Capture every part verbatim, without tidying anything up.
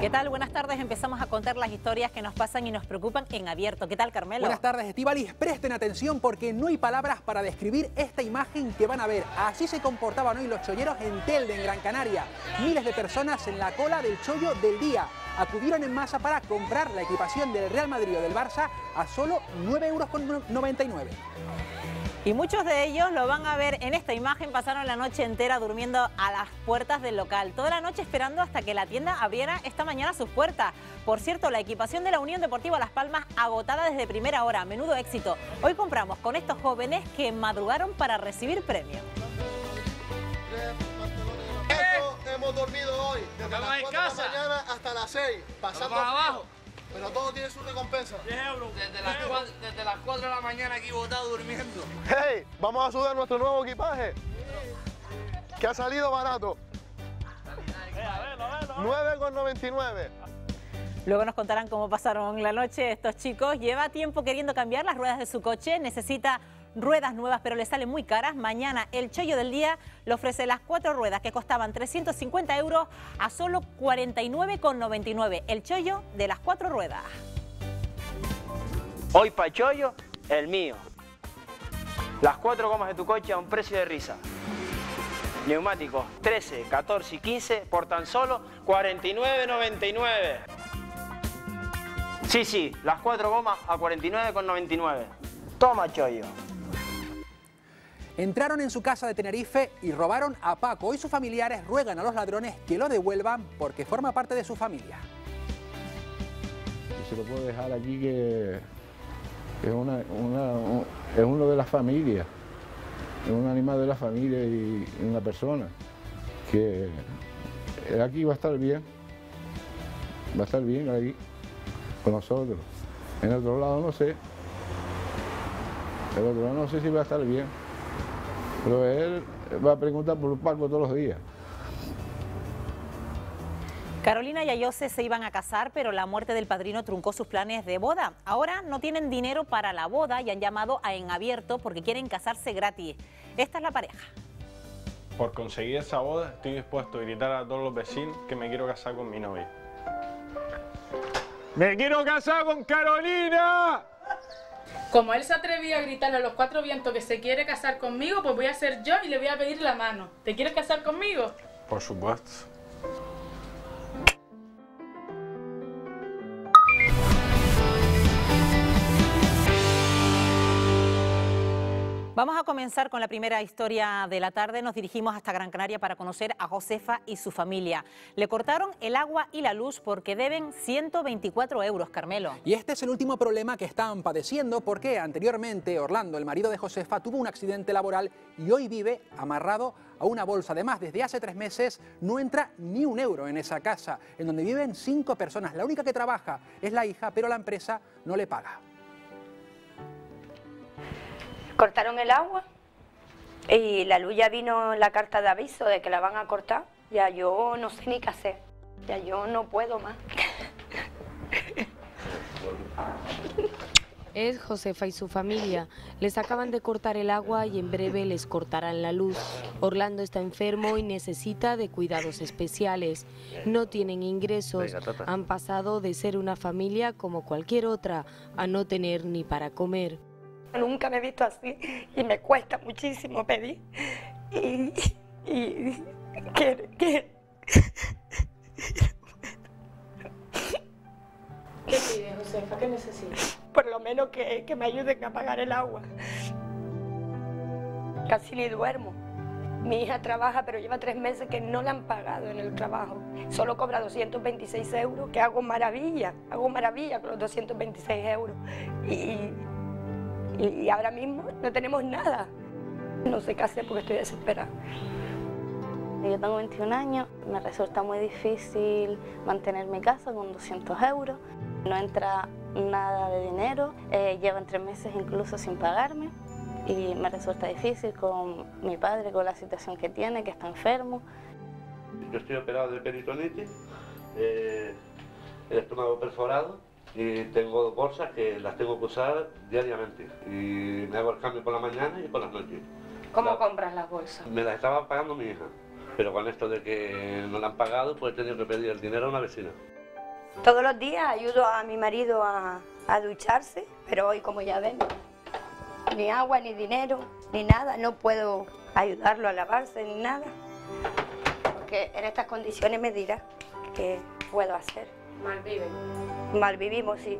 ¿Qué tal? Buenas tardes. Empezamos a contar las historias que nos pasan y nos preocupan en Abierto. ¿Qué tal, Carmelo? Buenas tardes, Estíbaliz. Presten atención porque no hay palabras para describir esta imagen que van a ver. Así se comportaban hoy los cholleros en Telde, en Gran Canaria. Miles de personas en la cola del chollo del día. Acudieron en masa para comprar la equipación del Real Madrid o del Barça a solo nueve euros con noventa y nueve. Y muchos de ellos lo van a ver en esta imagen, pasaron la noche entera durmiendo a las puertas del local, toda la noche esperando hasta que la tienda abriera esta mañana sus puertas. Por cierto, la equipación de la Unión Deportiva Las Palmas agotada desde primera hora, menudo éxito. Hoy compramos con estos jóvenes que madrugaron para recibir premios. Hemos dormido hoy, desde las cuatro de la mañana hasta las seis, pasando abajo. Pero todo tiene su recompensa. diez euros. Desde las, cuatro, desde las cuatro de la mañana aquí botado durmiendo. ¡Hey! Vamos a sudar nuestro nuevo equipaje. Que ha salido barato. nueve con noventa y nueve. Luego nos contarán cómo pasaron la noche estos chicos. Lleva tiempo queriendo cambiar las ruedas de su coche. Necesita ruedas nuevas, pero le salen muy caras. Mañana el chollo del día le ofrece las cuatro ruedas que costaban trescientos cincuenta euros a solo cuarenta y nueve con noventa y nueve. El chollo de las cuatro ruedas. Hoy para el chollo, el mío. Las cuatro gomas de tu coche a un precio de risa. Neumáticos trece, catorce y quince por tan solo cuarenta y nueve con noventa y nueve. Sí, sí, las cuatro gomas a cuarenta y nueve con noventa y nueve. Toma, chollo. Entraron en su casa de Tenerife y robaron a Paco. Hoy sus familiares ruegan a los ladrones que lo devuelvan porque forma parte de su familia. Se lo puedo dejar aquí que, que es, una, una, un, es uno de la familia, es un animal de la familia y una persona que aquí va a estar bien, va a estar bien aquí con nosotros. En otro lado no sé, el otro lado no sé si va a estar bien. Pero él va a preguntar por Paco todos los días. Carolina y Ayoze se iban a casar, pero la muerte del padrino truncó sus planes de boda. Ahora no tienen dinero para la boda y han llamado a En Abierto porque quieren casarse gratis. Esta es la pareja. Por conseguir esa boda estoy dispuesto a gritar a todos los vecinos que me quiero casar con mi novia. ¡Me quiero casar con Carolina! Como él se atrevía a gritarle a los cuatro vientos que se quiere casar conmigo, pues voy a ser yo y le voy a pedir la mano. ¿Te quieres casar conmigo? Por supuesto. Vamos a comenzar con la primera historia de la tarde. Nos dirigimos hasta Gran Canaria para conocer a Josefa y su familia. Le cortaron el agua y la luz porque deben ciento veinticuatro euros, Carmelo. Y este es el último problema que están padeciendo porque anteriormente Orlando, el marido de Josefa, tuvo un accidente laboral y hoy vive amarrado a una bolsa. Además, desde hace tres meses no entra ni un euro en esa casa, en donde viven cinco personas. La única que trabaja es la hija, pero la empresa no le paga. Cortaron el agua y la luz, ya vino la carta de aviso de que la van a cortar. Ya yo no sé ni qué hacer, ya yo no puedo más. Es Josefa y su familia. Les acaban de cortar el agua y en breve les cortarán la luz. Orlando está enfermo y necesita de cuidados especiales. No tienen ingresos. Han pasado de ser una familia como cualquier otra a no tener ni para comer. Nunca me he visto así y me cuesta muchísimo pedir y, y que, que... ¿Qué pides, Josefa? ¿Qué necesitas? Por lo menos que, que me ayuden a pagar el agua. Casi ni duermo. Mi hija trabaja, pero lleva tres meses que no la han pagado en el trabajo. Solo cobra doscientos veintiséis euros, que hago maravilla, hago maravilla con los doscientos veintiséis euros. Y... Y ahora mismo no tenemos nada. No sé qué hacer porque estoy desesperada. Yo tengo veintiún años, me resulta muy difícil mantener mi casa con doscientos euros. No entra nada de dinero, eh, llevan tres meses incluso sin pagarme. Y me resulta difícil con mi padre, con la situación que tiene, que está enfermo. Yo estoy operado de peritonitis, eh, el estómago perforado. Y tengo bolsas que las tengo que usar diariamente. Y me hago el cambio por la mañana y por las noches. ¿Cómo la... compras las bolsas? Me las estaba pagando mi hija. Pero con esto de que no la han pagado, pues he tenido que pedir el dinero a una vecina. Todos los días ayudo a mi marido a, a ducharse, pero hoy, como ya ven, ni agua, ni dinero, ni nada. No puedo ayudarlo a lavarse, ni nada. Porque en estas condiciones me dirá qué puedo hacer. Mal viven. Mal vivimos, sí.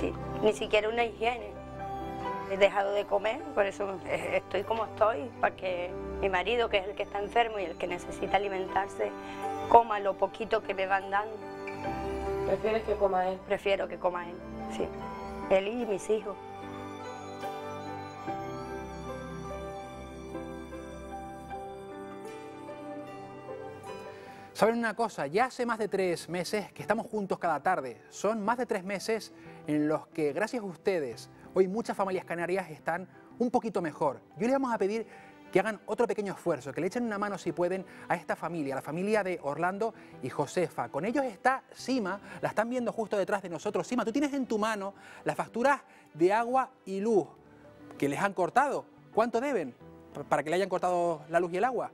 sí. Ni siquiera una higiene. He dejado de comer, por eso estoy como estoy, para que mi marido, que es el que está enfermo y el que necesita alimentarse, coma lo poquito que me van dando. ¿Prefieres que coma él? Prefiero que coma él, sí. Él y mis hijos. ¿Saben una cosa? Ya hace más de tres meses que estamos juntos cada tarde. Son más de tres meses en los que, gracias a ustedes, hoy muchas familias canarias están un poquito mejor. Yo les vamos a pedir que hagan otro pequeño esfuerzo, que le echen una mano, si pueden, a esta familia, a la familia de Orlando y Josefa. Con ellos está Sima, la están viendo justo detrás de nosotros. Sima, tú tienes en tu mano las facturas de agua y luz que les han cortado. ¿Cuánto deben para que le hayan cortado la luz y el agua?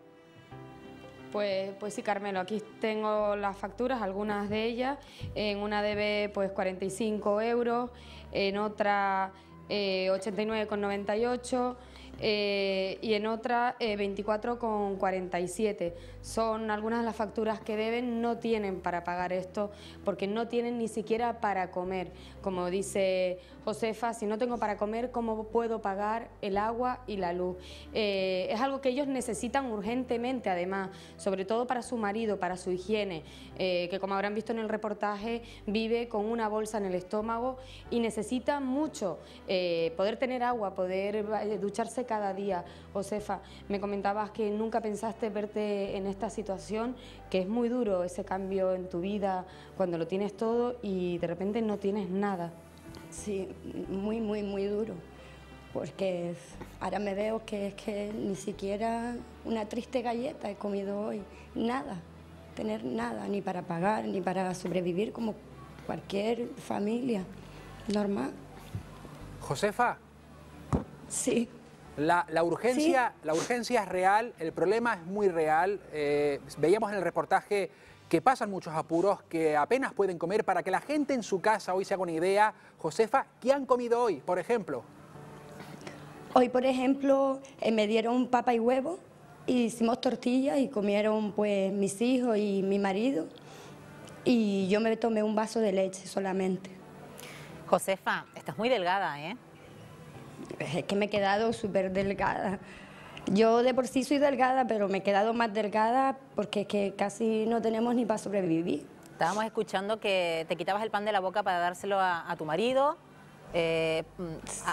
Pues, pues sí, Carmelo, aquí tengo las facturas, algunas de ellas. En una debe pues cuarenta y cinco euros, en otra eh, ochenta y nueve con noventa y ocho eh, y en otra eh, veinticuatro con cuarenta y siete. Son algunas de las facturas que deben, no tienen para pagar esto porque no tienen ni siquiera para comer. Como dice Josefa, si no tengo para comer, ¿cómo puedo pagar el agua y la luz? Eh, es algo que ellos necesitan urgentemente, además, sobre todo para su marido, para su higiene, eh, que como habrán visto en el reportaje, vive con una bolsa en el estómago y necesita mucho eh, poder tener agua, poder ducharse cada día. Josefa, me comentabas que nunca pensaste verte en esta situación, que es muy duro ese cambio en tu vida, cuando lo tienes todo y de repente no tienes nada. Sí, muy, muy, muy duro, porque ahora me veo que es que ni siquiera una triste galleta he comido hoy, nada, tener nada, ni para pagar, ni para sobrevivir como cualquier familia normal. Josefa. Sí. La, la, urgencia, ¿Sí? la urgencia es real, el problema es muy real, eh, veíamos en el reportaje que pasan muchos apuros, que apenas pueden comer. Para que la gente en su casa hoy se haga una idea, Josefa, ¿qué han comido hoy, por ejemplo? Hoy, por ejemplo, eh, me dieron papa y huevo, y hicimos tortillas y comieron pues mis hijos y mi marido, y yo me tomé un vaso de leche solamente. Josefa, estás muy delgada, ¿eh? Es que me he quedado súper delgada. Yo de por sí soy delgada, pero me he quedado más delgada porque es que casi no tenemos ni para sobrevivir. Estábamos escuchando que te quitabas el pan de la boca para dárselo a, a tu marido, eh,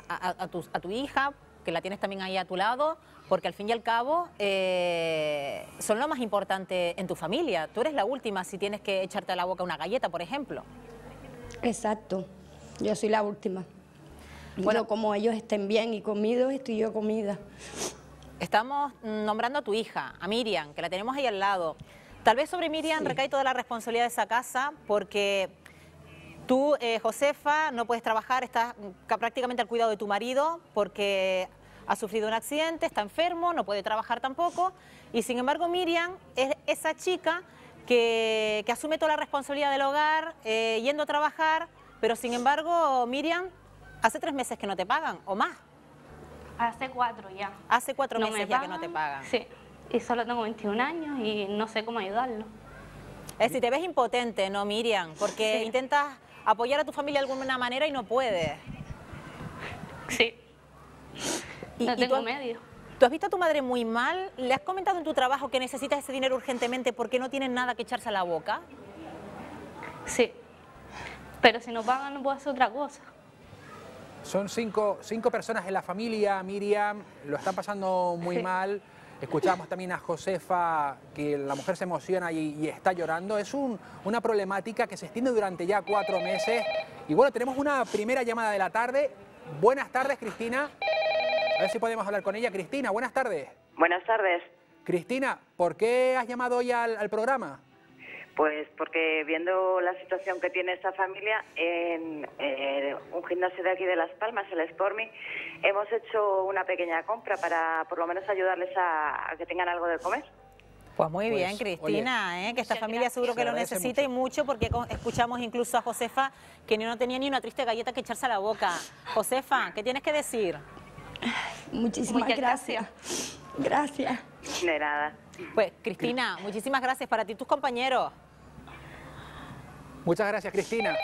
a, a, a, tu, a tu hija, que la tienes también ahí a tu lado, porque al fin y al cabo eh, son lo más importante en tu familia. Tú eres la última si tienes que echarte a la boca una galleta, por ejemplo. Exacto, yo soy la última. Bueno, yo, como ellos estén bien y comidos, estoy yo comida. Estamos nombrando a tu hija, a Miriam, que la tenemos ahí al lado. Tal vez sobre Miriam sí recae toda la responsabilidad de esa casa, porque tú, eh, Josefa, no puedes trabajar, estás prácticamente al cuidado de tu marido, porque ha sufrido un accidente, está enfermo, no puede trabajar tampoco, y sin embargo Miriam es esa chica que, que asume toda la responsabilidad del hogar, eh, yendo a trabajar, pero sin embargo, Miriam, hace tres meses que no te pagan, o más. Hace cuatro ya. Hace cuatro no meses me pagan, ya que no te pagan. Sí, y solo tengo veintiún años y no sé cómo ayudarlo. Es decir, te ves impotente, ¿no, Miriam? Porque sí, intentas apoyar a tu familia de alguna manera y no puedes. Sí, y, no tengo y tú, medio. ¿Tú has visto a tu madre muy mal? ¿Le has comentado en tu trabajo que necesitas ese dinero urgentemente porque no tienes nada que echarse a la boca? Sí, pero si no pagan no puedo hacer otra cosa. Son cinco, cinco personas en la familia, Miriam, lo están pasando muy mal. Escuchamos también a Josefa, que la mujer se emociona y, y está llorando. Es un, una problemática que se extiende durante ya cuatro meses. Y bueno, tenemos una primera llamada de la tarde. Buenas tardes, Cristina. A ver si podemos hablar con ella. Cristina, buenas tardes. Buenas tardes. Cristina, ¿por qué has llamado hoy al, al programa? Pues porque viendo la situación que tiene esta familia, en eh, un gimnasio de aquí de Las Palmas, el Sportmi, hemos hecho una pequeña compra para por lo menos ayudarles a, a que tengan algo de comer. Pues muy pues, bien, Cristina, oye, ¿eh? que esta familia gracias. seguro que se lo necesita mucho. y mucho, porque escuchamos incluso a Josefa que no tenía ni una triste galleta que echarse a la boca. Josefa, ¿qué tienes que decir? Muchísimas Muchas gracias. Gracias. De nada. Pues, Cristina, muchísimas gracias para ti y tus compañeros. Muchas gracias, Cristina.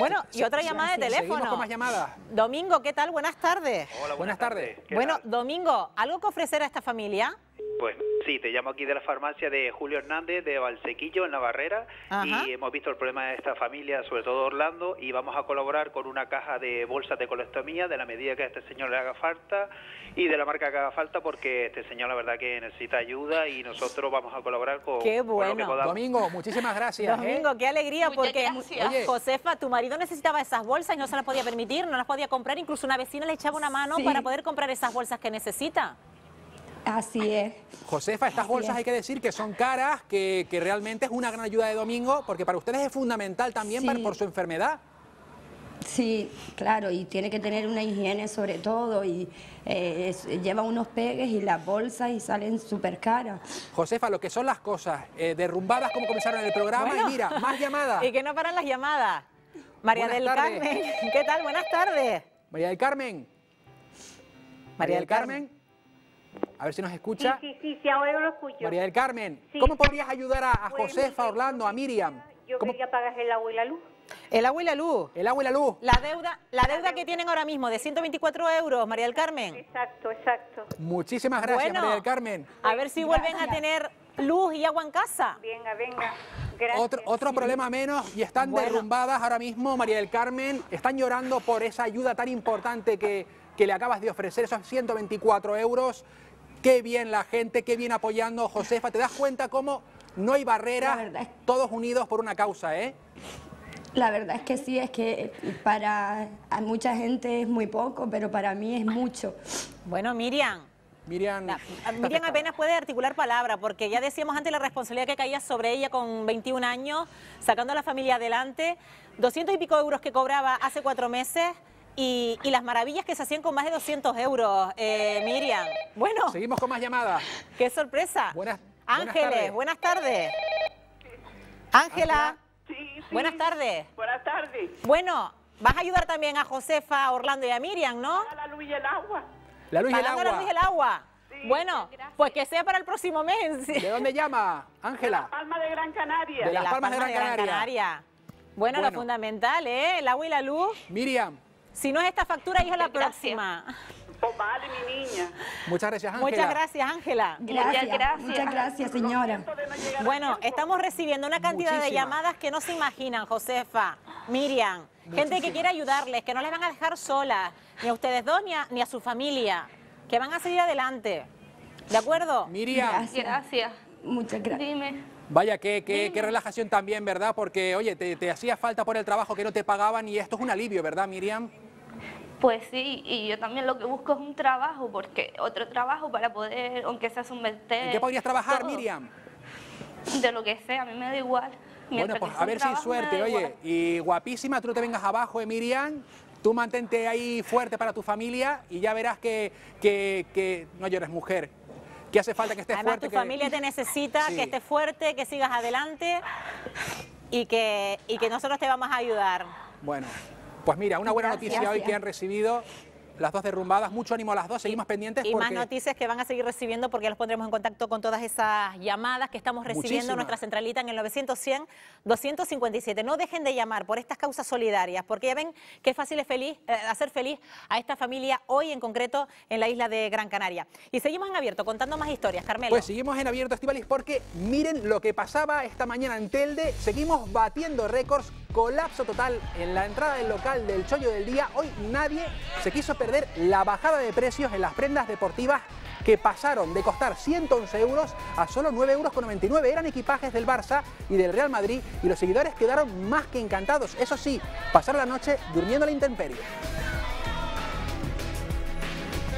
Bueno, y otra llamada de teléfono. Con más llamadas. Domingo, ¿qué tal? Buenas tardes. Hola, buenas, buenas tardes. tardes. Bueno, tal? Domingo, ¿algo que ofrecer a esta familia? Pues sí, te llamo aquí de la farmacia de Julio Hernández, de Valsequillo, en La Barrera. Ajá. Y hemos visto el problema de esta familia, sobre todo Orlando, y vamos a colaborar con una caja de bolsas de colostomía de la medida que a este señor le haga falta y de la marca que haga falta, porque este señor la verdad que necesita ayuda y nosotros vamos a colaborar con, qué bueno. con lo que podamos. Domingo, muchísimas gracias. Domingo, ¿eh? qué alegría, Muchas porque gracias. Josefa, tu marido necesitaba esas bolsas y no se las podía permitir, no las podía comprar, incluso una vecina le echaba una mano sí. para poder comprar esas bolsas que necesita. Así es. Josefa, estas Así bolsas es. hay que decir que son caras, que, que realmente es una gran ayuda de Domingo, porque para ustedes es fundamental también sí. para, por su enfermedad. Sí, claro, y tiene que tener una higiene sobre todo, y eh, lleva unos pegues y las bolsas y salen súper caras. Josefa, lo que son las cosas, eh, derrumbadas como comenzaron en el programa, bueno. y mira, más llamadas. Y que no paran las llamadas. María Buenas del tardes. Carmen, ¿qué tal? Buenas tardes. María del Carmen. María del Carmen. Carmen. A ver si nos escucha. Sí, sí, sí, sí, ahora yo lo escucho. María del Carmen, sí. ¿cómo podrías ayudar a, a bueno, Josefa, Orlando, a Miriam? Yo ¿Cómo? quería pagar el agua y la luz. El agua y la luz. El agua y la luz. La deuda, la la deuda, deuda que tienen ahora mismo de ciento veinticuatro euros, María del Carmen. Exacto, exacto. Muchísimas gracias, bueno, María del Carmen. A ver si gracias. vuelven a tener luz y agua en casa. Venga, venga. Gracias. Otro, otro sí. problema menos, y están bueno. derrumbadas ahora mismo, María del Carmen. Están llorando por esa ayuda tan importante que... que le acabas de ofrecer, esos ciento veinticuatro euros. Qué bien la gente, qué bien apoyando, Josefa. Te das cuenta cómo no hay barreras, es... todos unidos por una causa, ¿eh? La verdad es que sí, es que para mucha gente es muy poco, pero para mí es mucho. Bueno, Miriam. Miriam, la, Miriam apenas puede articular palabra, porque ya decíamos antes la responsabilidad que caía sobre ella con veintiún años, sacando a la familia adelante, doscientos y pico euros que cobraba hace cuatro meses, Y, y las maravillas que se hacían con más de doscientos euros, eh, Miriam. Bueno. Seguimos con más llamadas. ¡Qué sorpresa! Buenas, Ángeles, buenas tardes. Ángela. Sí, sí. Buenas tardes. Buenas tardes. Bueno, vas a ayudar también a Josefa, a Orlando y a Miriam, ¿no? Para la luz y el agua. La luz y el agua. la luz y el agua. Sí, bueno, gracias. pues que sea para el próximo mes. ¿De dónde llama, Ángela? De Las Palmas de Gran Canaria. De Las Palmas de Gran Canaria. De Gran Canaria. Bueno, bueno, lo fundamental, ¿eh? El agua y la luz. Miriam. Si no es esta factura, hija, es la próxima. Pues vale, mi niña. Muchas gracias, Ángela. Muchas gracias, Ángela. Gracias, gracias. Muchas gracias, señora. Bueno, estamos recibiendo una cantidad Muchísima. de llamadas que no se imaginan, Josefa, Miriam. Muchísima. Gente que quiere ayudarles, que no les van a dejar solas, ni a ustedes dos, ni a, ni a su familia, que van a seguir adelante. ¿De acuerdo? Miriam. Gracias. gracias. Muchas gracias. Dime. Vaya, qué, qué, qué relajación también, ¿verdad? Porque, oye, te, te hacía falta por el trabajo que no te pagaban y esto es un alivio, ¿verdad, Miriam? Pues sí, y yo también lo que busco es un trabajo, porque otro trabajo para poder, aunque sea someter... ¿En qué podrías trabajar, todo, Miriam? De lo que sea, a mí me da igual. Mientras bueno, pues a ver si suerte, oye. Y guapísima, tú no te vengas abajo, ¿eh, Miriam? Tú mantente ahí fuerte para tu familia y ya verás que... que, que... No llores, mujer. Que hace falta que estés Además, fuerte. tu que... familia te necesita, sí. que estés fuerte, que sigas adelante y que, y que nosotros te vamos a ayudar. Bueno, pues mira, una buena gracias, noticia gracias. hoy que han recibido las dos derrumbadas. Mucho ánimo a las dos, seguimos y, pendientes. Y porque... más noticias que van a seguir recibiendo, porque ya los pondremos en contacto con todas esas llamadas que estamos recibiendo Muchísimas. en nuestra centralita en el novecientos cien doscientos cincuenta y siete. No dejen de llamar por estas causas solidarias, porque ya ven qué fácil es feliz, eh, hacer feliz a esta familia hoy en concreto en la isla de Gran Canaria. Y seguimos en abierto contando más historias, Carmelo. Pues seguimos en abierto, Estíbaliz, porque miren lo que pasaba esta mañana en Telde. Seguimos batiendo récords. Colapso total en la entrada del local del Chollo del Día. Hoy nadie se quiso perder la bajada de precios en las prendas deportivas, que pasaron de costar ciento once euros a solo nueve euros con noventa y nueve. Eran equipajes del Barça y del Real Madrid y los seguidores quedaron más que encantados. Eso sí, pasaron la noche durmiendo a la intemperie.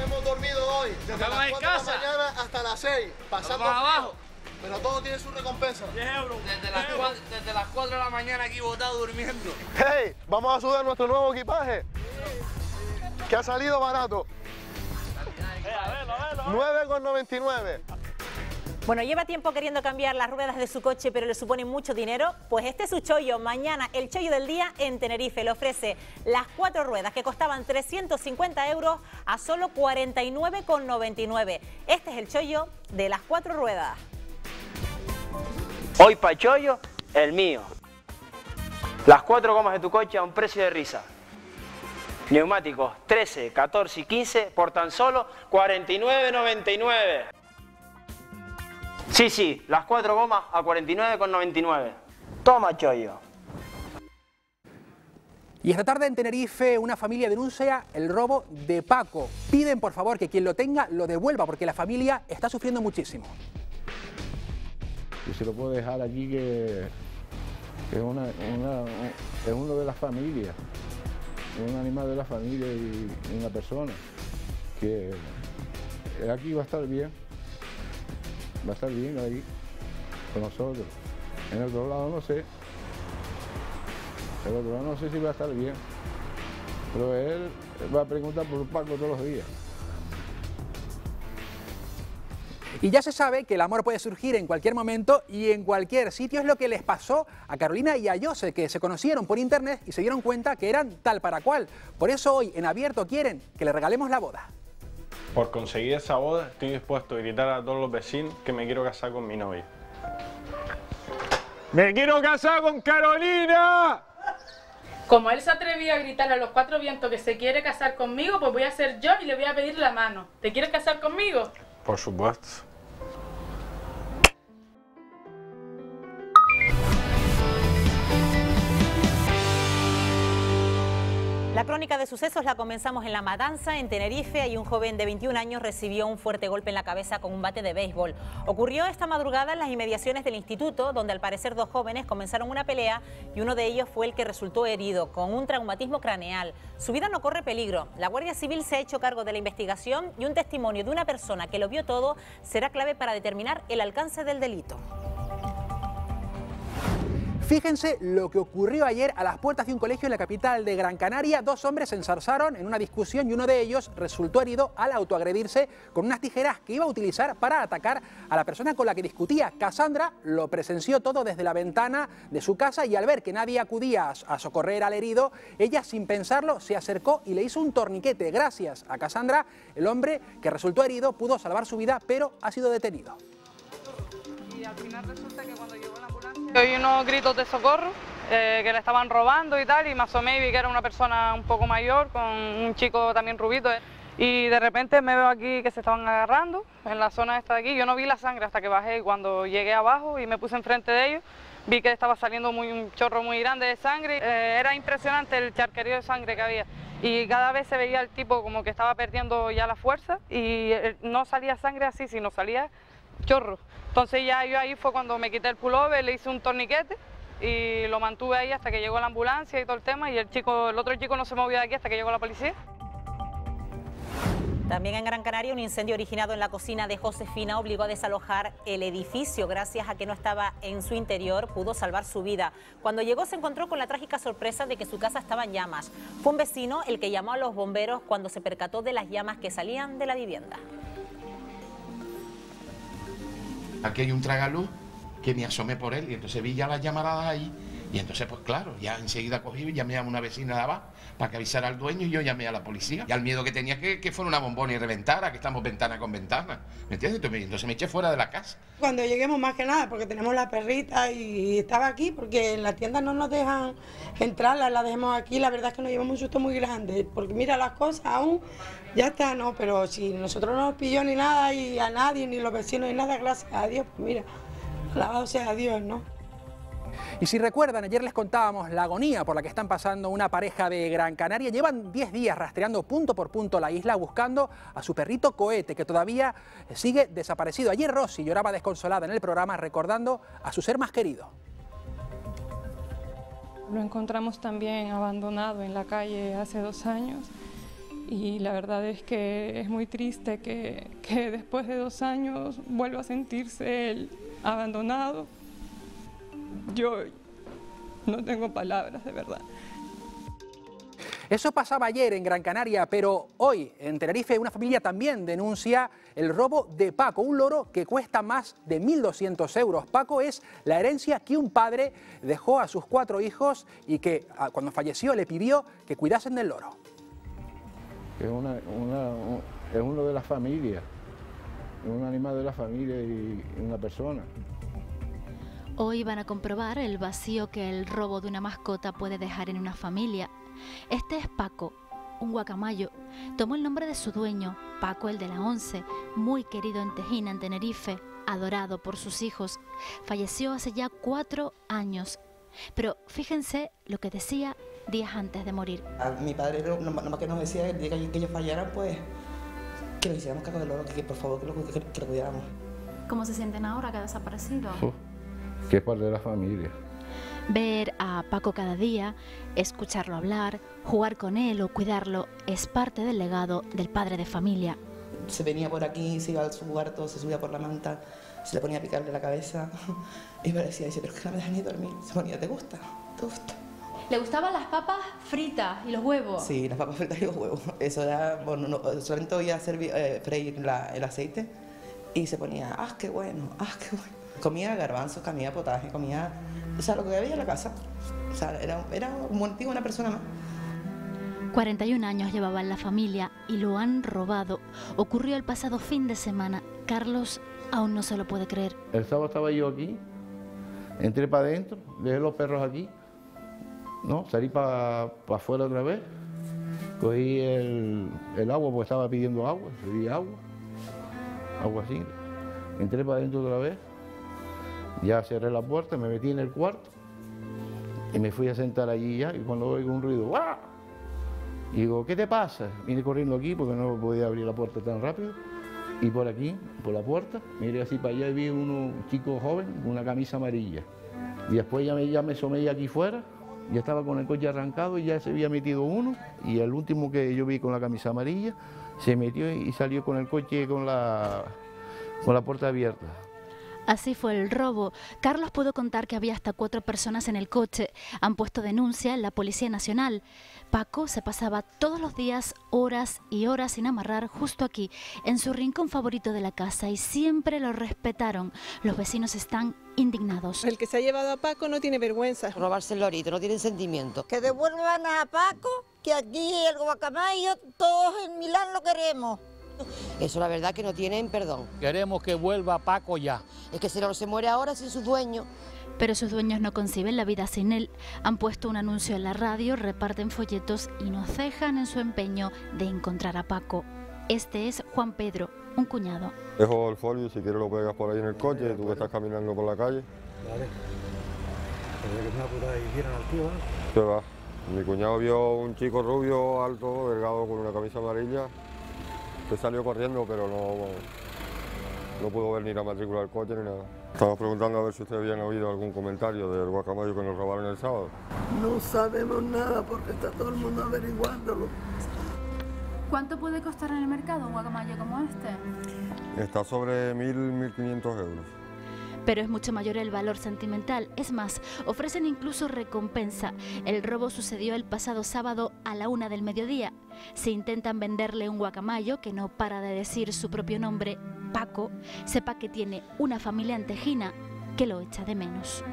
Hemos dormido hoy desde Estamos las cuatro de la mañana hasta las seis, pasando abajo. Pero todo tiene su recompensa. diez euros. Desde las, cuatro, desde las cuatro de la mañana aquí botado durmiendo. ¡Hey! Vamos a sudar nuestro nuevo equipaje. Que ha salido barato. nueve con noventa y nueve. Bueno, lleva tiempo queriendo cambiar las ruedas de su coche, pero le supone mucho dinero. Pues este es su chollo. Mañana, el chollo del día en Tenerife. Le ofrece las cuatro ruedas que costaban trescientos cincuenta euros a solo cuarenta y nueve con noventa y nueve. Este es el chollo de las cuatro ruedas. Hoy para el chollo, el mío. Las cuatro gomas de tu coche a un precio de risa. Neumáticos trece, catorce y quince por tan solo cuarenta y nueve con noventa y nueve. Sí, sí, las cuatro gomas a cuarenta y nueve con noventa y nueve. Toma, chollo. Y esta tarde en Tenerife una familia denuncia el robo de Paco. Piden por favor que quien lo tenga lo devuelva porque la familia está sufriendo muchísimo. Y se lo puedo dejar aquí que, que es, una, una, es uno de las familias, es un animal de la familia y una persona que aquí va a estar bien. Va a estar bien ahí, con nosotros. En el otro lado no sé. En el otro lado no sé si va a estar bien. Pero él va a preguntar por Paco todos los días. Y ya se sabe que el amor puede surgir en cualquier momento y en cualquier sitio. Es lo que les pasó a Carolina y a Ayoze, que se conocieron por internet y se dieron cuenta que eran tal para cual. Por eso hoy en Abierto quieren que les regalemos la boda. Por conseguir esa boda estoy dispuesto a gritar a todos los vecinos que me quiero casar con mi novia. ¡Me quiero casar con Carolina! Como él se atrevió a gritar a los cuatro vientos que se quiere casar conmigo, pues voy a ser yo y le voy a pedir la mano. ¿Te quieres casar conmigo? Por supuesto. La crónica de sucesos la comenzamos en La Matanza, en Tenerife. Ahí un joven de veintiún años recibió un fuerte golpe en la cabeza con un bate de béisbol. Ocurrió esta madrugada en las inmediaciones del instituto, donde al parecer dos jóvenes comenzaron una pelea y uno de ellos fue el que resultó herido, con un traumatismo craneal. Su vida no corre peligro. La Guardia Civil se ha hecho cargo de la investigación y un testimonio de una persona que lo vio todo será clave para determinar el alcance del delito. Fíjense lo que ocurrió ayer a las puertas de un colegio en la capital de Gran Canaria. Dos hombres se enzarzaron en una discusión y uno de ellos resultó herido al autoagredirse con unas tijeras que iba a utilizar para atacar a la persona con la que discutía. Cassandra lo presenció todo desde la ventana de su casa y al ver que nadie acudía a socorrer al herido, ella sin pensarlo se acercó y le hizo un torniquete. Gracias a Cassandra, el hombre que resultó herido pudo salvar su vida, pero ha sido detenido. Y al final resulta que cuando llegó la ambulancia... Oí unos gritos de socorro, eh, que le estaban robando y tal, y me asomé y vi que era una persona un poco mayor, con un chico también rubito, eh. Y de repente me veo aquí que se estaban agarrando, en la zona esta de aquí. Yo no vi la sangre hasta que bajé, y cuando llegué abajo y me puse enfrente de ellos, vi que estaba saliendo muy, un chorro muy grande de sangre. Eh, era impresionante el charquerío de sangre que había, y cada vez se veía el tipo como que estaba perdiendo ya la fuerza, y eh, no salía sangre así, sino salía... chorro. Entonces ya yo ahí fue cuando me quité el pullover, le hice un torniquete y lo mantuve ahí hasta que llegó la ambulancia y todo el tema, y el chico, el otro chico no se movió de aquí hasta que llegó la policía. También en Gran Canaria un incendio originado en la cocina de Josefina obligó a desalojar el edificio. Gracias a que no estaba en su interior pudo salvar su vida. Cuando llegó se encontró con la trágica sorpresa de que su casa estaba en llamas. Fue un vecino el que llamó a los bomberos cuando se percató de las llamas que salían de la vivienda. Aquí hay un tragaluz que me asomé por él y entonces vi ya las llamaradas ahí y entonces pues claro, ya enseguida cogí y llamé a una vecina de abajo para que avisara al dueño y yo llamé a la policía. Y al miedo que tenía que, que fuera una bombona y reventara, que estamos ventana con ventana, ¿me entiendes? Entonces me eché fuera de la casa. Cuando lleguemos más que nada, porque tenemos la perrita y estaba aquí, porque en la tienda no nos dejan entrar, la, la dejemos aquí, la verdad es que nos llevamos un susto muy grande, porque mira las cosas aún... Ya está, no, pero si nosotros no nos pilló ni nada y a nadie, ni los vecinos ni nada, gracias a Dios, pues mira, alabado sea Dios, ¿no? Y si recuerdan, ayer les contábamos la agonía por la que están pasando una pareja de Gran Canaria. Llevan diez días rastreando punto por punto la isla buscando a su perrito Cohete, que todavía sigue desaparecido. Ayer Rosy lloraba desconsolada en el programa recordando a su ser más querido. Lo encontramos también abandonado en la calle hace dos años. Y la verdad es que es muy triste que, que después de dos años vuelva a sentirse él abandonado. Yo no tengo palabras, de verdad. Eso pasaba ayer en Gran Canaria, pero hoy en Tenerife una familia también denuncia el robo de Paco, un loro que cuesta más de mil doscientos euros. Paco es la herencia que un padre dejó a sus cuatro hijos y que cuando falleció le pidió que cuidasen del loro. Es, una, una, es uno de la familia, un animal de la familia y una persona. Hoy van a comprobar el vacío que el robo de una mascota puede dejar en una familia. Este es Paco, un guacamayo. Tomó el nombre de su dueño, Paco el de la once, muy querido en Tejina, en Tenerife, adorado por sus hijos. Falleció hace ya cuatro años. Pero fíjense lo que decía días antes de morir. A mi padre nomás que nos decía el día que ellos fallaran, pues que nos hiciéramos cargo del oro, que, que por favor que lo, que, que lo cuidáramos. ¿Cómo se sienten ahora que ha desaparecido? Oh. Que es parte de la familia. Ver a Paco cada día, escucharlo hablar, jugar con él o cuidarlo es parte del legado del padre de familia. Se venía por aquí, se iba al su cuarto, se subía por la manta, se le ponía a picarle la cabeza y me decía, dice, pero es que no me dejan ni dormir. Se ponía, ¿te gusta? ¿Te gusta? ¿Le gustaban las papas fritas y los huevos? Sí, las papas fritas y los huevos. Eso era, bueno, no, solamente voy a hacer, eh, freír la, el aceite y se ponía, ah, qué bueno, ah, qué bueno. Comía garbanzos, comía potaje, comía... O sea, lo que había en la casa. O sea, era, era un tío, una persona más. cuarenta y un años llevaba en la familia y lo han robado. Ocurrió el pasado fin de semana. Carlos aún no se lo puede creer. El sábado estaba yo aquí, entré para adentro, dejé los perros aquí, ¿no? Salí para pa afuera otra vez, cogí el, el agua porque estaba pidiendo agua, pedí agua, agua así. Entré para adentro otra vez. Ya cerré la puerta, me metí en el cuarto y me fui a sentar allí ya y cuando oigo un ruido, ¡guau! Y digo, ¿qué te pasa? Vine corriendo aquí porque no podía abrir la puerta tan rápido y por aquí, por la puerta, miré así para allá y vi un chico joven con una camisa amarilla. Y después ya me, ya me asomé aquí fuera, ya estaba con el coche arrancado y ya se había metido uno y el último que yo vi con la camisa amarilla se metió y salió con el coche con la, con la puerta abierta. Así fue el robo. Carlos pudo contar que había hasta cuatro personas en el coche. Han puesto denuncia en la Policía Nacional. Paco se pasaba todos los días horas y horas sin amarrar justo aquí, en su rincón favorito de la casa, y siempre lo respetaron. Los vecinos están indignados. El que se ha llevado a Paco no tiene vergüenza. Robarse el lorito, no tienen sentimiento. Que devuelvan a Paco, que aquí el guacamayo, todos en Milán lo queremos. Eso la verdad que no tienen perdón. Queremos que vuelva Paco ya. Es que si no se muere ahora sin su dueño. Pero sus dueños no conciben la vida sin él. Han puesto un anuncio en la radio, reparten folletos y no cejan en su empeño de encontrar a Paco. Este es Juan Pedro, un cuñado. Dejo el folio, si quieres lo pegas por ahí en el coche, tú que estás caminando por la calle. Vale. Se va. Mi cuñado vio un chico rubio, alto, delgado, con una camisa amarilla. Se salió corriendo, pero no, no pudo ver ni la matrícula del coche ni nada. Estaba preguntando a ver si ustedes habían oído algún comentario del guacamayo que nos robaron el sábado. No sabemos nada porque está todo el mundo averiguándolo. ¿Cuánto puede costar en el mercado un guacamayo como este? Está sobre mil, mil quinientos euros. Pero es mucho mayor el valor sentimental. Es más, ofrecen incluso recompensa. El robo sucedió el pasado sábado a la una del mediodía. Si intentan venderle un guacamayo, que no para de decir su propio nombre, Paco, sepa que tiene una familia en Tejina que lo echa de menos.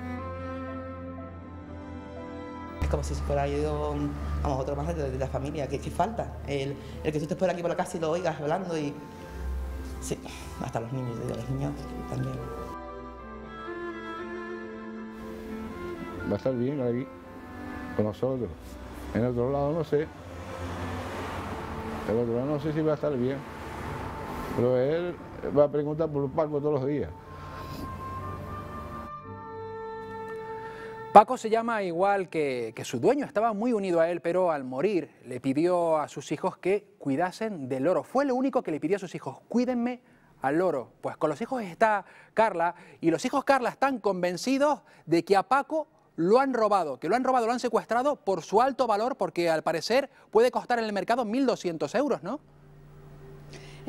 Es como si se fuera ido a otro más de la familia, que, que falta. El, el que tú te fuera aquí por la casa y lo oigas hablando y... Sí, hasta los niños, los niños también. Va a estar bien aquí, con nosotros. En otro lado no sé. El otro lado no sé si va a estar bien. Pero él va a preguntar por Paco todos los días. Paco se llama igual que, que su dueño, estaba muy unido a él, pero al morir le pidió a sus hijos que cuidasen del loro. Fue lo único que le pidió a sus hijos, cuídenme al loro. Pues con los hijos está Carla, y los hijos Carla están convencidos de que a Paco lo han robado, que lo han robado, lo han secuestrado por su alto valor, porque al parecer puede costar en el mercado mil doscientos euros, ¿no?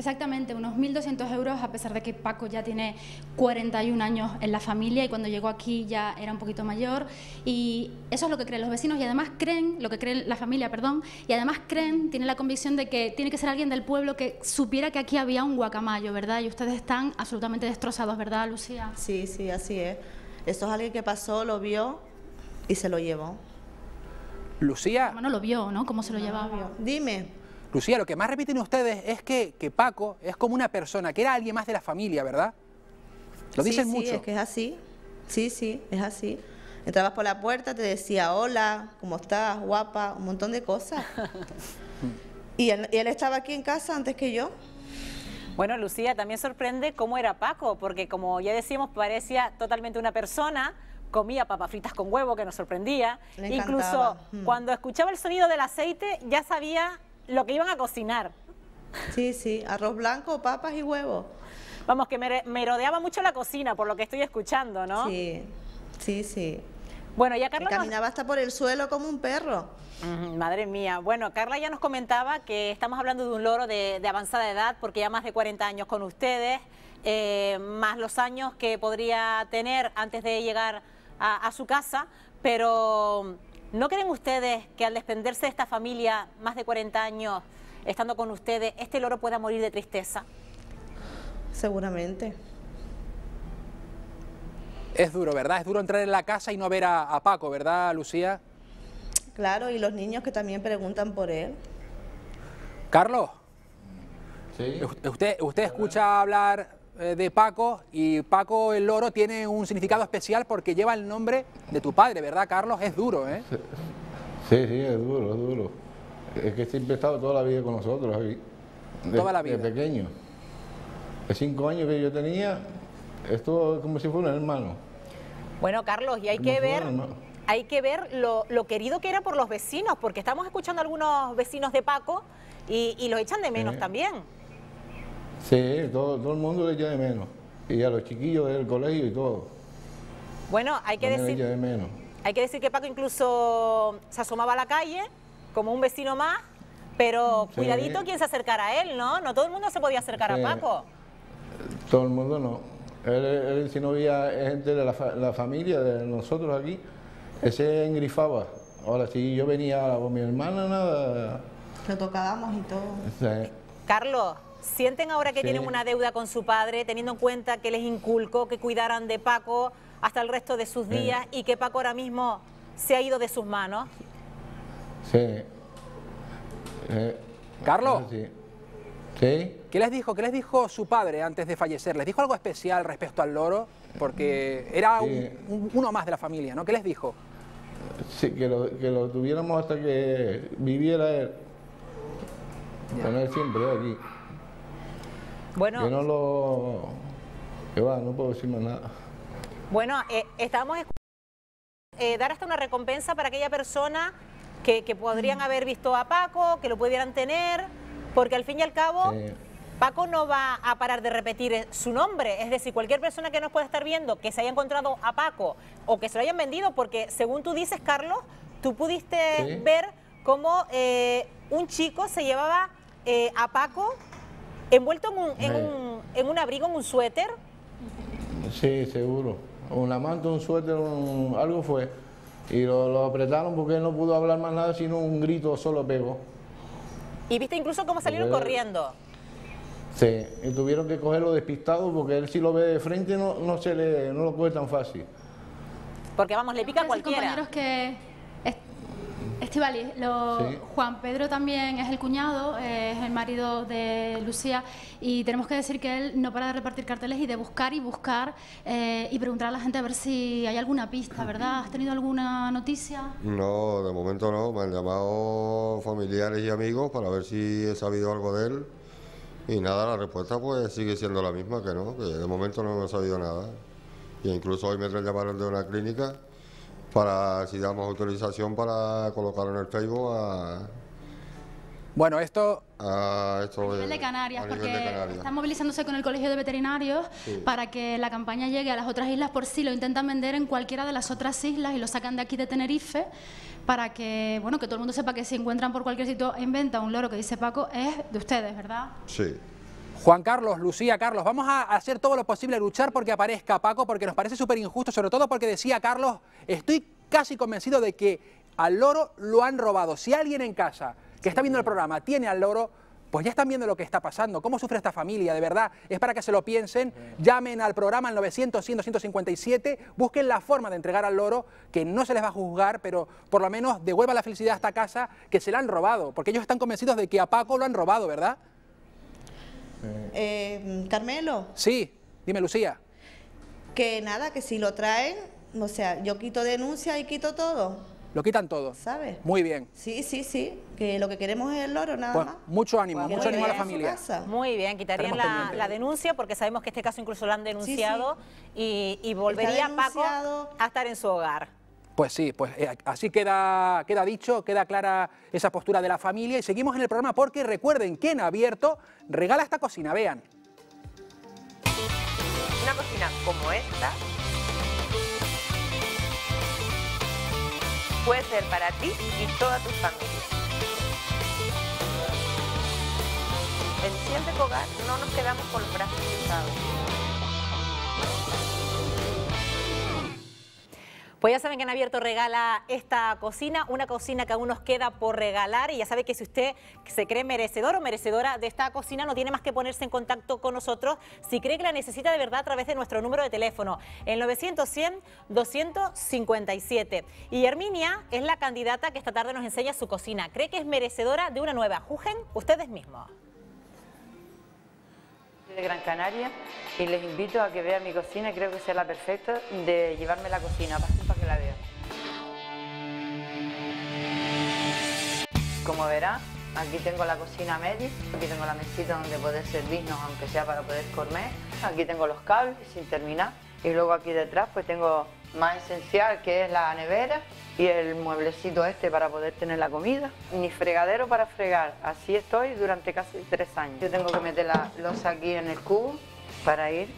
Exactamente, unos mil doscientos euros, a pesar de que Paco ya tiene cuarenta y un años en la familia y cuando llegó aquí ya era un poquito mayor, y eso es lo que creen los vecinos y además creen, lo que cree la familia, perdón, y además creen, tienen la convicción de que tiene que ser alguien del pueblo que supiera que aquí había un guacamayo, ¿verdad? Y ustedes están absolutamente destrozados, ¿verdad, Lucía? Sí, sí, así es. Esto es alguien que pasó, lo vio y se lo llevó. Lucía... Bueno, lo vio, ¿no? ¿Cómo se lo llevaba? Dime. Lucía, lo que más repiten ustedes es que, que Paco es como una persona, que era alguien más de la familia, ¿verdad? Lo dicen mucho. Sí, sí, es que es así. Sí, sí, es así. Entrabas por la puerta, te decía, hola, ¿cómo estás? Guapa, un montón de cosas. y, él, y él estaba aquí en casa antes que yo. Bueno, Lucía, también sorprende cómo era Paco, porque como ya decíamos, parecía totalmente una persona... Comía papas fritas con huevo, que nos sorprendía. Le Incluso mm. cuando escuchaba el sonido del aceite, ya sabía lo que iban a cocinar. Sí, sí, arroz blanco, papas y huevo. Vamos, que merodeaba mucho la cocina, por lo que estoy escuchando, ¿no? Sí, sí, sí. Bueno, ya Carla... Caminaba nos... hasta por el suelo como un perro. Mm, madre mía. Bueno, Carla ya nos comentaba que estamos hablando de un loro de, de avanzada edad, porque ya más de cuarenta años con ustedes, eh, más los años que podría tener antes de llegar... A, a su casa, pero ¿no creen ustedes que al desprenderse de esta familia, más de cuarenta años, estando con ustedes, este loro pueda morir de tristeza? Seguramente. Es duro, ¿verdad? Es duro entrar en la casa y no ver a, a Paco, ¿verdad, Lucía? Claro, y los niños que también preguntan por él. Carlos, ¿sí? usted, usted escucha hablar... de Paco, y Paco el loro tiene un significado especial porque lleva el nombre de tu padre, ¿verdad, Carlos? Es duro, ¿eh? Sí, sí, es duro, es duro. Es que siempre ha estado toda la vida con nosotros aquí. De, toda la vida. De pequeño. De cinco años que yo tenía, esto como si fuera un hermano. Bueno, Carlos, y hay como que ver... Hay que ver lo, lo querido que era por los vecinos, porque estamos escuchando a algunos vecinos de Paco y, y los echan de menos sí. también. Sí, todo, todo el mundo le echa de menos, y a los chiquillos del colegio y todo. Bueno, hay que decir, le echa de menos. Hay que decir que Paco incluso se asomaba a la calle como un vecino más, pero sí. cuidadito quien se acercara a él, ¿no? No todo el mundo se podía acercar sí. a Paco. Todo el mundo no. Él, él si no había gente de la, la familia, de nosotros aquí, ese engrifaba. Ahora, si yo venía con mi hermana, nada... Lo tocábamos y todo. Sí. Carlos... ¿Sienten ahora que sí. tienen una deuda con su padre, teniendo en cuenta que les inculcó que cuidaran de Paco hasta el resto de sus días sí. y que Paco ahora mismo se ha ido de sus manos? Sí. Eh, ¿Carlos? Sí. ¿Sí? ¿Qué les dijo? ¿Qué les dijo su padre antes de fallecer? ¿Les dijo algo especial respecto al loro? Porque era sí. un, un, uno más de la familia, ¿no? ¿Qué les dijo? Sí, que lo, que lo tuviéramos hasta que viviera él. Ya. Con él siempre aquí. Bueno, yo no lo... Que va, no puedo decir más nada. Bueno, eh, estábamos escuchando eh, dar hasta una recompensa para aquella persona que, que podrían mm. haber visto a Paco, que lo pudieran tener, porque al fin y al cabo sí. Paco no va a parar de repetir su nombre. Es decir, cualquier persona que nos pueda estar viendo, que se haya encontrado a Paco o que se lo hayan vendido, porque según tú dices, Carlos, tú pudiste sí. ver cómo eh, un chico se llevaba eh, a Paco... ¿Envuelto en un, en, un, en un abrigo, en un suéter? Sí, seguro. Una manta, un suéter, un, algo fue. Y lo, lo apretaron porque él no pudo hablar más nada, sino un grito solo pegó. ¿Y viste incluso cómo salieron porque... corriendo? Sí, y tuvieron que cogerlo despistado porque él si lo ve de frente no, no, se le, no lo coge tan fácil. Porque vamos, le pica a cualquiera. Compañeros que... Estíbaliz, sí. Juan Pedro también es el cuñado, eh, es el marido de Lucía, y tenemos que decir que él no para de repartir carteles y de buscar y buscar eh, y preguntar a la gente a ver si hay alguna pista, ¿verdad? ¿Has tenido alguna noticia? No, de momento no, me han llamado familiares y amigos para ver si he sabido algo de él y nada, la respuesta pues sigue siendo la misma, que no, que de momento no he sabido nada. Y incluso hoy me llamaron de una clínica para si damos autorización para colocarlo en el Facebook a... Bueno, esto... A, esto a nivel de Canarias, nivel porque de Canarias. Están movilizándose con el Colegio de Veterinarios sí. para que la campaña llegue a las otras islas por si lo intentan vender en cualquiera de las otras islas y lo sacan de aquí de Tenerife, para que, bueno, que todo el mundo sepa que si encuentran por cualquier sitio en venta un loro que dice Paco, es de ustedes, ¿verdad? Sí. Juan Carlos, Lucía, Carlos, vamos a hacer todo lo posible, a luchar porque aparezca Paco, porque nos parece súper injusto, sobre todo porque decía Carlos, estoy casi convencido de que al loro lo han robado. Si alguien en casa que está viendo el programa tiene al loro, pues ya están viendo lo que está pasando, cómo sufre esta familia, de verdad, es para que se lo piensen, llamen al programa al novecientos, cien, doscientos cincuenta y siete, busquen la forma de entregar al loro, que no se les va a juzgar, pero por lo menos devuelva la felicidad a esta casa, que se la han robado, porque ellos están convencidos de que a Paco lo han robado, ¿verdad? Eh, Carmelo. Sí, dime Lucía. Que nada, que si lo traen, o sea, yo quito denuncia y quito todo. Lo quitan todo. ¿Sabes? Muy bien. Sí, sí, sí. Que lo que queremos es el loro, nada bueno, más. Mucho ánimo, pues mucho ánimo a la familia. Muy bien, quitarían la, la denuncia porque sabemos que este caso incluso lo han denunciado sí, sí. Y, y volvería Paco a estar en su hogar. Pues sí, pues eh, así queda, queda dicho, queda clara esa postura de la familia y seguimos en el programa porque recuerden que En Abierto regala esta cocina, vean. Una cocina como esta puede ser para ti y toda tu familia. En Siente Hogar no nos quedamos con los brazos cruzados. Pues ya saben que En Abierto regala esta cocina, una cocina que aún nos queda por regalar y ya sabe que si usted se cree merecedor o merecedora de esta cocina no tiene más que ponerse en contacto con nosotros si cree que la necesita de verdad a través de nuestro número de teléfono, el novecientos, cien, doscientos cincuenta y siete. Y Herminia es la candidata que esta tarde nos enseña su cocina. ¿Cree que es merecedora de una nueva? Juzguen ustedes mismos. De Gran Canaria y les invito a que vean mi cocina y creo que será la perfecta de llevarme la cocina, pasen para que la vean. Como verán, aquí tengo la cocina media, aquí tengo la mesita donde poder servirnos, aunque sea para poder comer, aquí tengo los cables sin terminar y luego aquí detrás pues tengo más esencial que es la nevera y el mueblecito este para poder tener la comida, ni fregadero para fregar, así estoy durante casi tres años. Yo tengo que meter la losa aquí en el cubo para ir